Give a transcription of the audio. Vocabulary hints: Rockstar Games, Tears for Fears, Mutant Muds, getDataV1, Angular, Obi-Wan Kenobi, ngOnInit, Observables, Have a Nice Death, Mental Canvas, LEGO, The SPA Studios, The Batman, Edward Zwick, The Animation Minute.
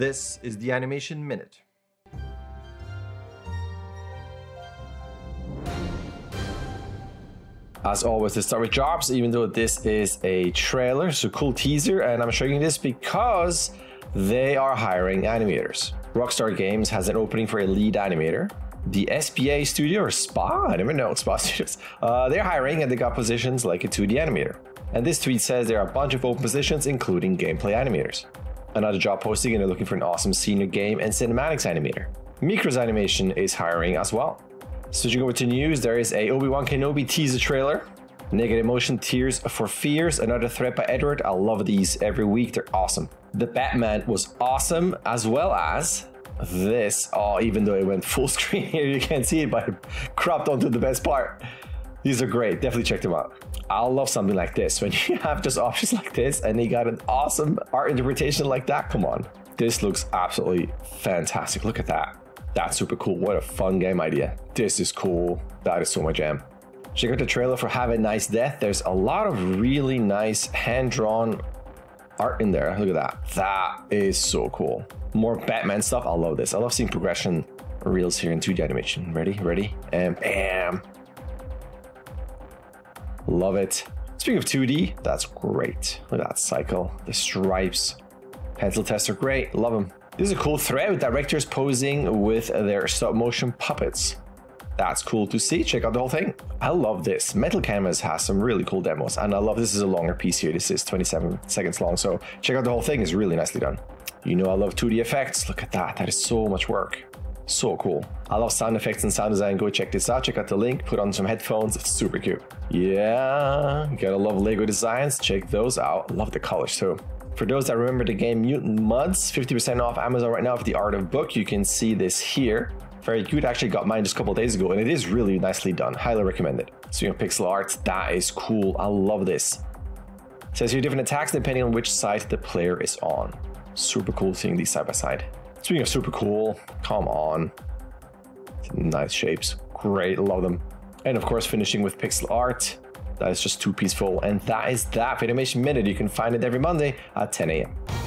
This is the Animation Minute. As always, let's start with jobs, even though this is a trailer, so cool teaser, and I'm showing you this because they are hiring animators. Rockstar Games has an opening for a lead animator. The SPA studio, or SPA, I don't even know what SPA studios, they're hiring and they got positions like a 2D animator. And this tweet says there are a bunch of open positions, including gameplay animators. Another job posting, and they're looking for an awesome senior game and cinematics animator. Micros Animation is hiring as well. Switching over to news, there is a Obi-Wan Kenobi teaser trailer. Negative Emotion, Tears for Fears, another threat by Edward. I love these every week, they're awesome. The Batman was awesome, as well as this. Oh, even though it went full screen here, you can't see it, but it cropped onto the best part. These are great, definitely check them out. I love something like this. When you have just options like this and they got an awesome art interpretation like that, come on. This looks absolutely fantastic, look at that. That's super cool, what a fun game idea. This is cool, that is so my jam. Check out the trailer for Have a Nice Death. There's a lot of really nice hand-drawn art in there, look at that. That is so cool. More Batman stuff, I love this. I love seeing progression reels here in 2D animation. Ready, and bam. Love it. Speaking of 2D, that's great. Look at that cycle, the stripes. Pencil tests are great, love them. This is a cool thread with directors posing with their stop motion puppets. That's cool to see, check out the whole thing. I love this. Mental Canvas has some really cool demos, and I love this is a longer piece here. This is 27 seconds long, so check out the whole thing, it's really nicely done. You know I love 2D effects, look at that, that is so much work. So cool. I love sound effects and sound design, go check this out, check out the link, put on some headphones, it's super cute. Yeah, you gotta love LEGO designs, check those out, love the colors too. For those that remember the game Mutant Muds, 50% off Amazon right now for the art of book. You can see this here. Very cute. Actually got mine just a couple days ago and it is really nicely done. Highly recommended. So you know, pixel art, that is cool. I love this. It says here different attacks depending on which side the player is on. Super cool seeing these side by side. Speaking of super cool, come on. Nice shapes. Great. Love them. And of course finishing with pixel art. That is just too peaceful. And that is that for Animation Minute. You can find it every Monday at 10 a.m.